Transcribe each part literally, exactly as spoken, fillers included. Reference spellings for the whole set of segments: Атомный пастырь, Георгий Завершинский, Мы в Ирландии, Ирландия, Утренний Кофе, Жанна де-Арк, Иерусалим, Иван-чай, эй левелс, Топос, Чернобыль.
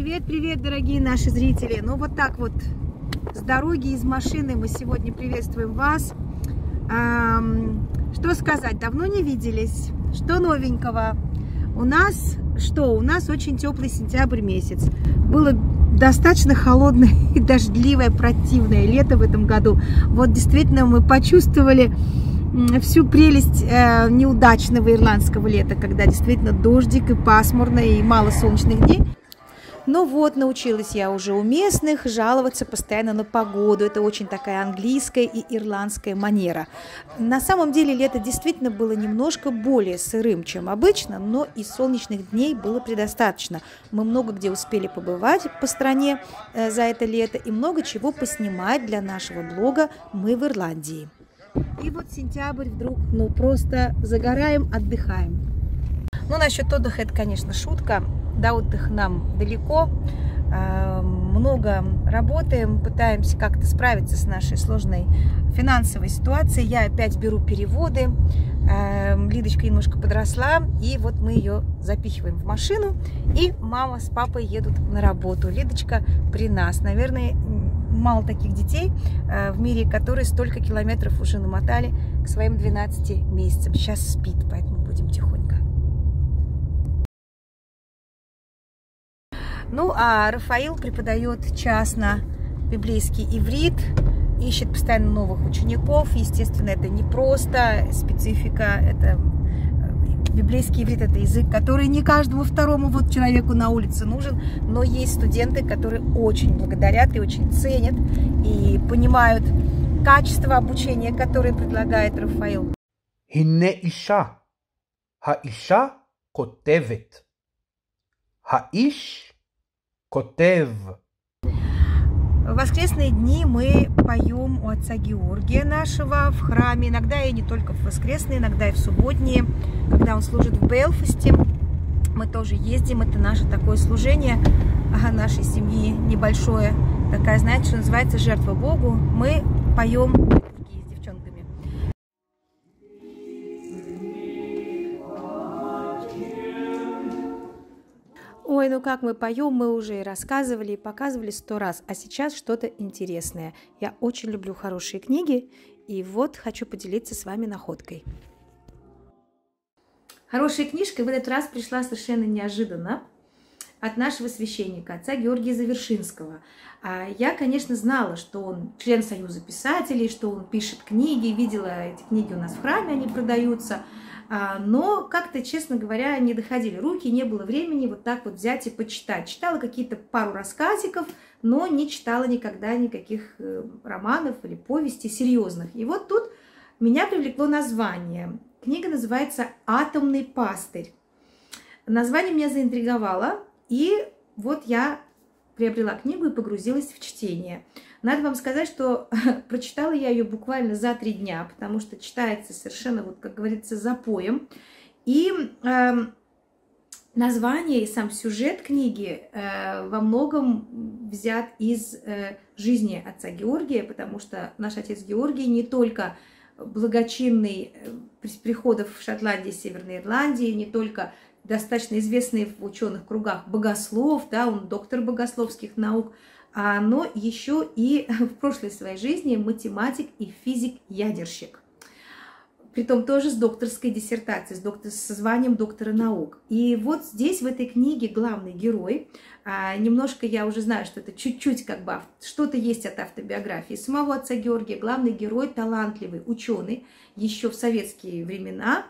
Привет-привет, дорогие наши зрители! Ну вот так вот с дороги, из машины мы сегодня приветствуем вас. Эм, что сказать, давно не виделись. Что новенького? У нас что? У нас очень теплый сентябрь месяц. Было достаточно холодное и дождливое, противное лето в этом году. Вот действительно мы почувствовали всю прелесть э, неудачного ирландского лета, когда действительно дождик и пасмурно, и мало солнечных дней. Но вот научилась я уже у местных жаловаться постоянно на погоду. Это очень такая английская и ирландская манера. На самом деле лето действительно было немножко более сырым, чем обычно, но и солнечных дней было предостаточно. Мы много где успели побывать по стране за это лето и много чего поснимать для нашего блога «Мы в Ирландии». И вот сентябрь вдруг, ну просто загораем, отдыхаем. Ну, насчет отдыха это, конечно, шутка. До отдыха нам далеко, много работаем, пытаемся как-то справиться с нашей сложной финансовой ситуацией. Я опять беру переводы, Лидочка немножко подросла, и вот мы ее запихиваем в машину, и мама с папой едут на работу. Лидочка при нас, наверное, мало таких детей в мире, которые столько километров уже намотали к своим двенадцати месяцам. Сейчас спит, поэтому будем тихонько. Ну, а Рафаил преподает частно библейский иврит, ищет постоянно новых учеников. Естественно, это не просто специфика. Это библейский иврит – это язык, который не каждому второму вот человеку на улице нужен, но есть студенты, которые очень благодарят и очень ценят, и понимают качество обучения, которое предлагает Рафаил. «Хинне иша, ха иша котевет, ха иш». Котев. В воскресные дни мы поем у отца Георгия нашего в храме. Иногда и не только в воскресные, иногда и в субботние, когда он служит в Белфасте. Мы тоже ездим. Это наше такое служение нашей семьи небольшое. Такая, знаете, что называется, жертва Богу. Мы поем с девчонками. Ой, ну как мы поем, мы уже и рассказывали, и показывали сто раз, а сейчас что-то интересное. Я очень люблю хорошие книги, и вот хочу поделиться с вами находкой. Хорошая книжка в этот раз пришла совершенно неожиданно от нашего священника, отца Георгия Завершинского. Я, конечно, знала, что он член Союза писателей, что он пишет книги, видела эти книги у нас в храме, они продаются. Но как-то, честно говоря, не доходили руки, не было времени вот так вот взять и почитать. Читала какие-то пару рассказиков, но не читала никогда никаких романов или повестей серьезных. И вот тут меня привлекло название. Книга называется «Атомный пастырь». Название меня заинтриговало, и вот я приобрела книгу и погрузилась в чтение. Надо вам сказать, что прочитала я ее буквально за три дня, потому что читается совершенно, вот, как говорится, запоем. И э, название и сам сюжет книги э, во многом взят из э, жизни отца Георгия, потому что наш отец Георгий не только благочинный приходов в Шотландии, Северной Ирландии, не только достаточно известный в ученых кругах богослов, да, он доктор богословских наук, но еще и в прошлой своей жизни математик и физик-ядерщик. Притом тоже с докторской диссертацией, с доктор, со званием доктора наук. И вот здесь, в этой книге, главный герой, немножко я уже знаю, что это чуть-чуть как бы что-то есть от автобиографии самого отца Георгия. Главный герой талантливый ученый еще в советские времена.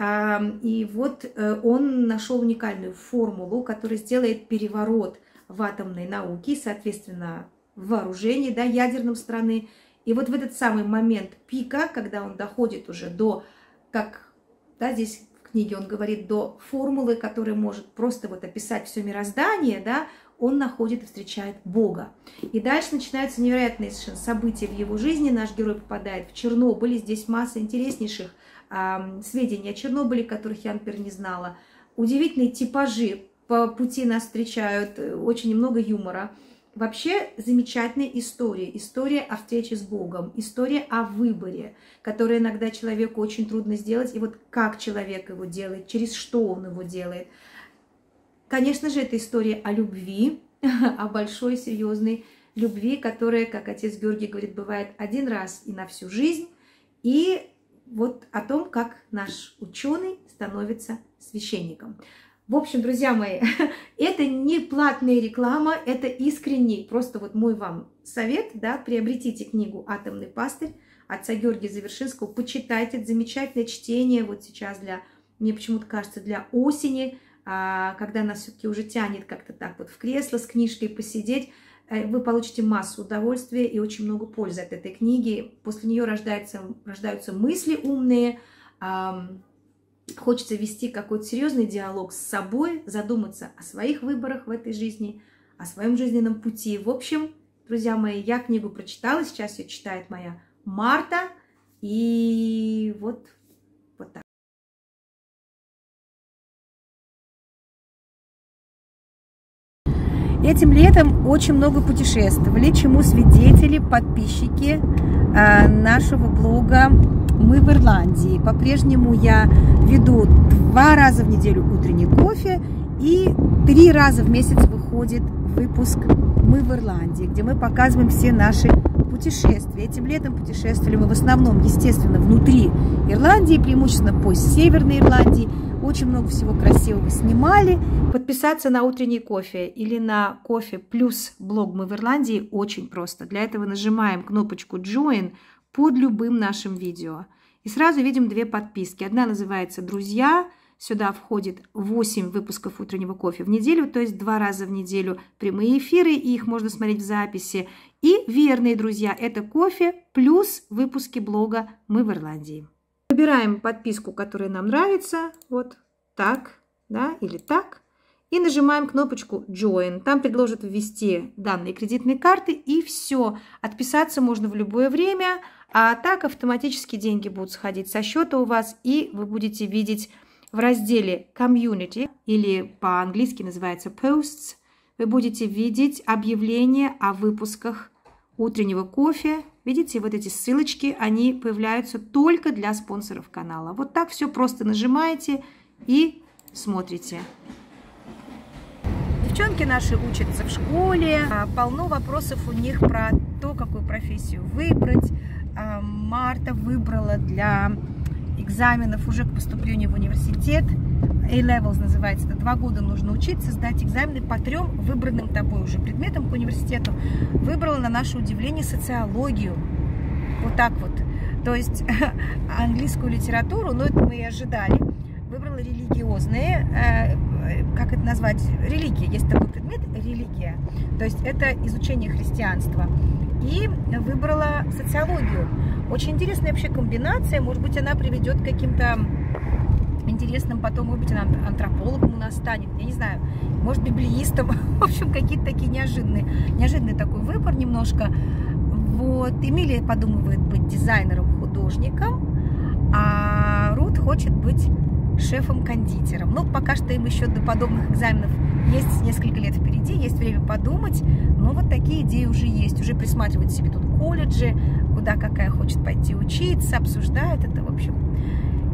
И вот он нашел уникальную формулу, которая сделает переворот в атомной науке и, соответственно, в вооружении, да, ядерном страны. И вот в этот самый момент пика, когда он доходит уже до, как, да, здесь в книге он говорит, до формулы, которая может просто вот описать все мироздание, да, он находит и встречает Бога. И дальше начинаются невероятные совершенно события в его жизни. Наш герой попадает в Чернобыль. Здесь масса интереснейших э, сведений о Чернобыле, которых я, например, не знала. Удивительные типажи. По пути нас встречают, очень много юмора. Вообще замечательная история. История о встрече с Богом, история о выборе, которую иногда человеку очень трудно сделать. И вот как человек его делает, через что он его делает. Конечно же, это история о любви, о большой, серьезной любви, которая, как отец Георгий говорит, бывает один раз и на всю жизнь. И вот о том, как наш ученый становится священником. В общем, друзья мои, это не платная реклама, это искренний, просто вот мой вам совет, да, приобретите книгу «Атомный пастырь» отца Георгия Завершинского, почитайте, это замечательное чтение, вот сейчас для, мне почему-то кажется, для осени, когда нас все-таки уже тянет как-то так вот в кресло с книжкой посидеть, вы получите массу удовольствия и очень много пользы от этой книги, после нее рождаются, рождаются мысли умные, хочется вести какой-то серьезный диалог с собой, задуматься о своих выборах в этой жизни, о своем жизненном пути. В общем, друзья мои, я книгу прочитала, сейчас ее читает моя Марта, и вот, вот так. Этим летом очень много путешествовали, чему свидетели подписчики э, нашего блога «Мы в Ирландии». По-прежнему я веду два раза в неделю утренний кофе и три раза в месяц выходит выпуск «Мы в Ирландии», где мы показываем все наши путешествия. Этим летом путешествовали мы в основном, естественно, внутри Ирландии, преимущественно по Северной Ирландии. Очень много всего красивого снимали. Подписаться на утренний кофе или на кофе плюс блог «Мы в Ирландии» очень просто. Для этого нажимаем кнопочку «Join» под любым нашим видео. И сразу видим две подписки. Одна называется «Друзья». Сюда входит восемь выпусков утреннего кофе в неделю, то есть два раза в неделю прямые эфиры, и их можно смотреть в записи. И верные друзья – это кофе плюс выпуски блога «Мы в Ирландии». Выбираем подписку, которая нам нравится, вот так, да, или так, и нажимаем кнопочку «Join». Там предложат ввести данные кредитной карты, и все. Отписаться можно в любое время, а так автоматически деньги будут сходить со счета у вас, и вы будете видеть в разделе «Community», или по-английски называется «Posts», вы будете видеть объявления о выпусках утреннего кофе. Видите, вот эти ссылочки, они появляются только для спонсоров канала. Вот так все просто нажимаете и смотрите. Девчонки наши учатся в школе, полно вопросов у них про то, какую профессию выбрать. Марта выбрала для экзаменов уже к поступлению в университет. эй левелс называется. Это два года нужно учиться, сдать экзамены по трем выбранным тобой уже предметам к университету. Выбрала, на наше удивление, социологию. Вот так вот. То есть английскую литературу, но это мы и ожидали. Выбрала религиозные, как это назвать, религия. Есть такой предмет – религия. То есть это изучение христианства. И выбрала социологию. Очень интересная вообще комбинация. Может быть, она приведет к каким-то интересным потом, может быть, она антропологом у нас станет, я не знаю, может, библеистом. В общем, какие-то такие неожиданные, неожиданный такой выбор немножко. Вот, Эмилия подумывает быть дизайнером, художником, а Рут хочет быть шефом-кондитером. Но пока что им еще до подобных экзаменов есть несколько лет впереди, есть время подумать, но вот такие идеи уже есть, уже присматривают себе тут колледжи, куда какая хочет пойти учиться, обсуждают это, в общем.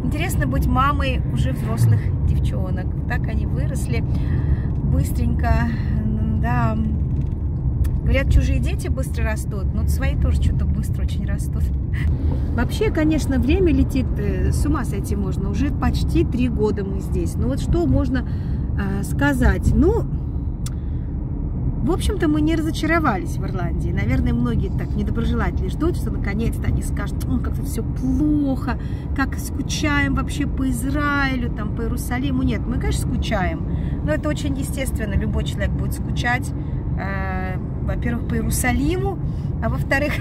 Интересно быть мамой уже взрослых девчонок. Так они выросли быстренько. Да. Говорят, чужие дети быстро растут, но свои тоже что-то быстро очень растут. Вообще, конечно, время летит, с ума сойти можно. Уже почти три года мы здесь. Ну вот что можно э, сказать? Ну, в общем-то, мы не разочаровались в Ирландии. Наверное, многие так недоброжелатели ждут, что наконец-то они скажут, ну, как-то все плохо, как скучаем вообще по Израилю, там, по Иерусалиму. Нет, мы, конечно, скучаем, но это очень естественно. Любой человек будет скучать, э, во-первых, по Иерусалиму, а во-вторых,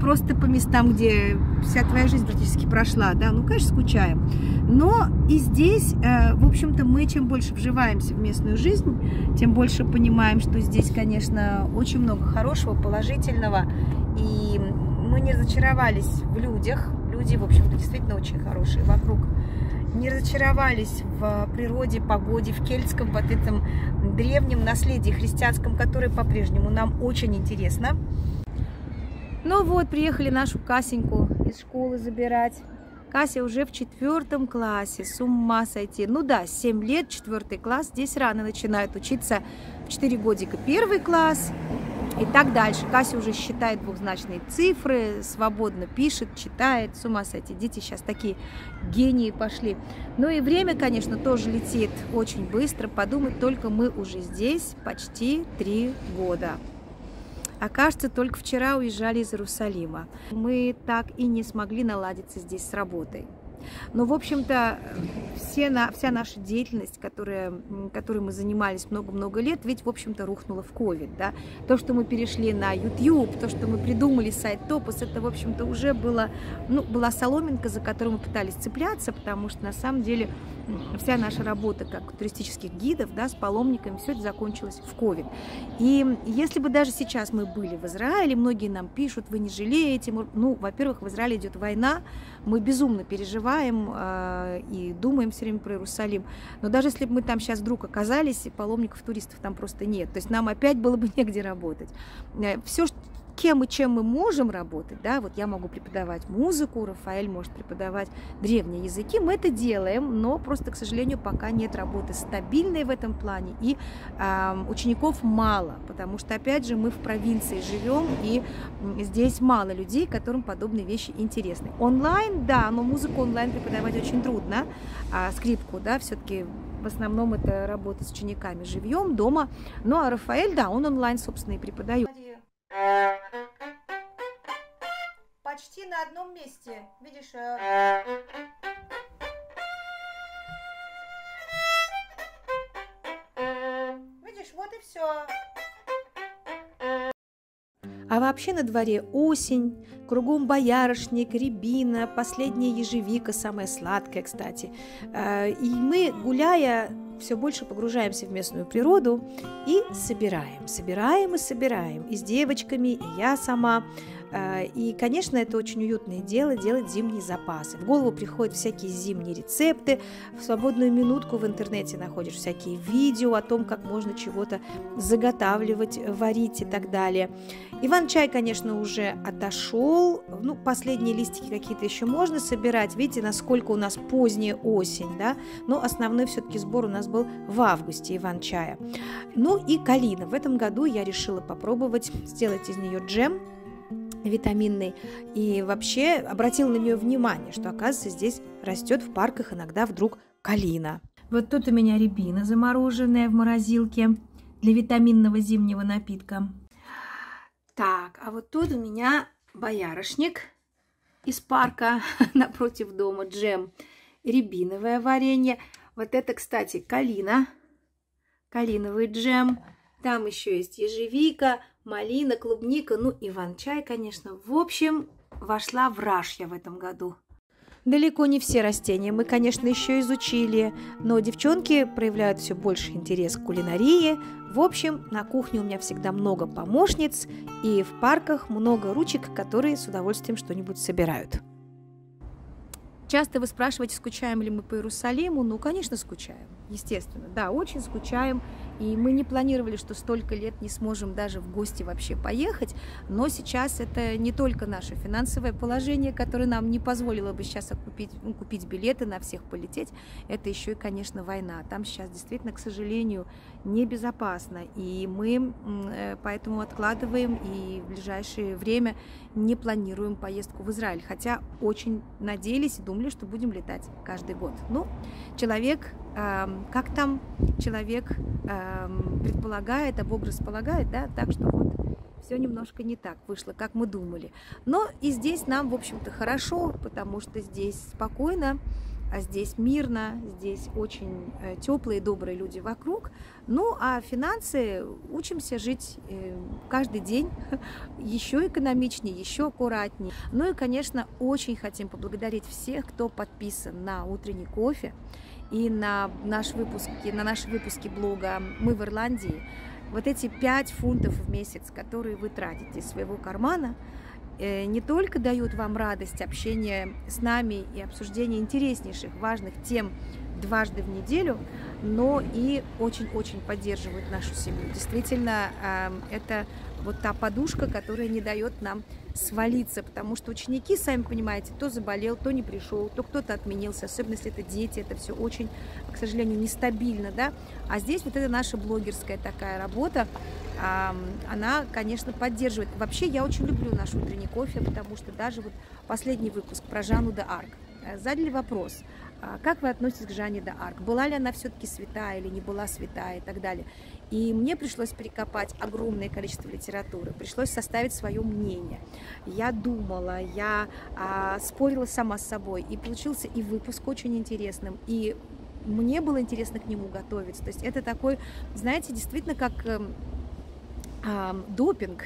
просто по местам, где вся твоя жизнь практически прошла. Да, ну, конечно, скучаем. Но и здесь, в общем-то, мы чем больше вживаемся в местную жизнь, тем больше понимаем, что здесь, конечно, очень много хорошего, положительного. И мы не разочаровались в людях. Люди, в общем-то, действительно очень хорошие вокруг. Не разочаровались в природе, погоде, в кельтском, вот этом древнем наследии христианском, которое по-прежнему нам очень интересно. Ну вот, приехали нашу Касеньку из школы забирать. Кася уже в четвертом классе, с ума сойти. Ну да, семь лет, четвертый класс, здесь рано начинают учиться, в четыре годика первый класс и так дальше. Кася уже считает двухзначные цифры, свободно пишет, читает, с ума сойти. Дети сейчас такие гении пошли. Ну и время, конечно, тоже летит очень быстро. Подумать только, мы уже здесь почти три года. А кажется, только вчера уезжали из Иерусалима. Мы так и не смогли наладиться здесь с работой. Но, в общем-то, все, вся наша деятельность, которая, которой мы занимались много-много лет, ведь, в общем-то, рухнула в ковид. Да? То, что мы перешли на ютуб, то, что мы придумали сайт Топос, это, в общем-то, уже было, ну, была соломинка, за которую мы пытались цепляться, потому что, на самом деле, вся наша работа как туристических гидов, да, с паломниками, все это закончилось в ковид. И если бы даже сейчас мы были в Израиле, многие нам пишут, вы не жалеете. Ну, во-первых, в Израиле идет война, мы безумно переживаем э, и думаем все время про Иерусалим. Но даже если бы мы там сейчас вдруг оказались, и паломников, туристов там просто нет. То есть нам опять было бы негде работать. Все, что кем и чем мы можем работать, да, вот я могу преподавать музыку, Рафаэль может преподавать древние языки, мы это делаем, но просто, к сожалению, пока нет работы стабильной в этом плане, и э, учеников мало, потому что, опять же, мы в провинции живем, и здесь мало людей, которым подобные вещи интересны. Онлайн, да, но музыку онлайн преподавать очень трудно, а скрипку, да, все-таки в основном это работа с учениками живьем, дома, ну а Рафаэль, да, он онлайн, собственно, и преподает. Почти на одном месте, видишь? Видишь, вот и все. А вообще на дворе осень, кругом боярышник, рябина, последняя ежевика, самая сладкая, кстати. И мы, гуляя, все больше погружаемся в местную природу и собираем, собираем и собираем. И с девочками, и я сама. И, конечно, это очень уютное дело, делать зимние запасы. В голову приходят всякие зимние рецепты, в свободную минутку в интернете находишь всякие видео о том, как можно чего-то заготавливать, варить и так далее. Иван-чай, конечно, уже отошел, ну, последние листики какие-то еще можно собирать, видите, насколько у нас поздняя осень, да, но основной все-таки сбор у нас был в августе иван-чая. Ну и калина, в этом году я решила попробовать сделать из нее джем витаминный, и вообще обратила на нее внимание, что, оказывается, здесь растет в парках иногда вдруг калина. Вот тут у меня рябина замороженная в морозилке для витаминного зимнего напитка. Так, а вот тут у меня боярышник из парка напротив дома, джем, рябиновое варенье. Вот это, кстати, калина, калиновый джем. Там еще есть ежевика, малина, клубника, ну, иван-чай, конечно. В общем, вошла в раж я в этом году. Далеко не все растения мы, конечно, еще изучили, но девчонки проявляют все больше интерес к кулинарии. В общем, на кухне у меня всегда много помощниц, и в парках много ручек, которые с удовольствием что-нибудь собирают. Часто вы спрашиваете, скучаем ли мы по Иерусалиму? Ну, конечно, скучаем, естественно, да, очень скучаем. И мы не планировали, что столько лет не сможем даже в гости вообще поехать, но сейчас это не только наше финансовое положение, которое нам не позволило бы сейчас купить, купить билеты, на всех полететь, это еще и, конечно, война. Там сейчас действительно, к сожалению, небезопасно, и мы поэтому откладываем и в ближайшее время не планируем поездку в Израиль, хотя очень надеялись и думали, что будем летать каждый год. Ну, человек... как там человек предполагает, а Бог располагает, да, так что вот все немножко не так вышло, как мы думали. Но и здесь нам, в общем-то, хорошо, потому что здесь спокойно, а здесь мирно, здесь очень теплые, добрые люди вокруг. Ну, а финансы учимся жить каждый день еще экономичнее, еще аккуратнее. Ну и, конечно, очень хотим поблагодарить всех, кто подписан на «Утренний кофе» и на наш выпуск, на наши выпуски блога «Мы в Ирландии». Вот эти пять фунтов в месяц, которые вы тратите из своего кармана, не только дают вам радость общения с нами и обсуждения интереснейших, важных тем дважды в неделю, но и очень-очень поддерживают нашу семью. Действительно, это вот та подушка, которая не дает нам свалиться, потому что ученики, сами понимаете, то заболел, то не пришел, то кто-то отменился, особенно если это дети, это все очень, к сожалению, нестабильно, да. А здесь вот эта наша блогерская такая работа, она, конечно, поддерживает. Вообще, я очень люблю наш утренний кофе, потому что даже вот последний выпуск про Жанну де-Арк. Задали вопрос, как вы относитесь к Жанне де-Арк, была ли она все-таки святая или не была святая и так далее. И мне пришлось перекопать огромное количество литературы, пришлось составить свое мнение. Я думала, я а, спорила сама с собой, и получился и выпуск очень интересным, и мне было интересно к нему готовиться. То есть это такой, знаете, действительно как э, э, допинг,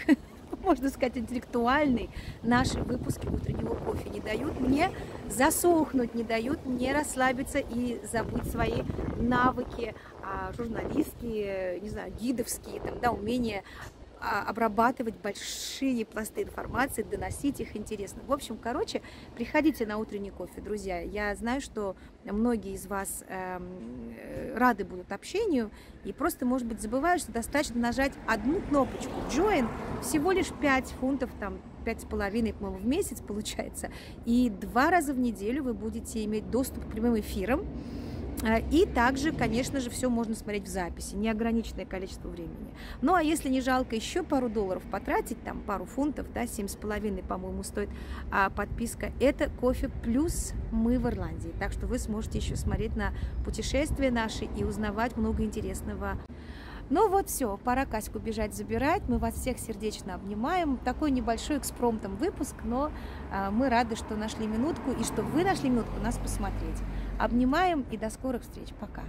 можно сказать, интеллектуальный. Наши выпуски утреннего кофе не дают мне засохнуть, не дают мне расслабиться и забыть свои навыки журналистские, не знаю, гидовские, там, да, умение обрабатывать большие пласты информации, доносить их интересно. В общем, короче, приходите на утренний кофе, друзья. Я знаю, что многие из вас э, рады будут общению, и просто, может быть, забывают, что достаточно нажать одну кнопочку «Join», всего лишь пять фунтов, там, пять с половиной, по-моему, в месяц получается, и два раза в неделю вы будете иметь доступ к прямым эфирам. И также, конечно же, все можно смотреть в записи, неограниченное количество времени. Ну, а если не жалко еще пару долларов потратить, там пару фунтов, да, семь с половиной, по-моему, стоит а, подписка, это кофе плюс «Мы в Ирландии». Так что вы сможете еще смотреть на путешествия наши и узнавать много интересного. Ну вот все, пора Каську бежать забирать, мы вас всех сердечно обнимаем. Такой небольшой экспромтом выпуск, но а, мы рады, что нашли минутку и что вы нашли минутку нас посмотреть. Обнимаем и до скорых встреч. Пока!